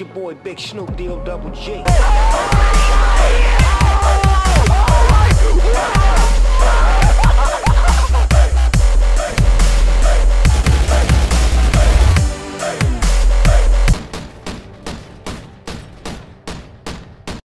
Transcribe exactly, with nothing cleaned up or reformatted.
your boy Big Snoop D O double G.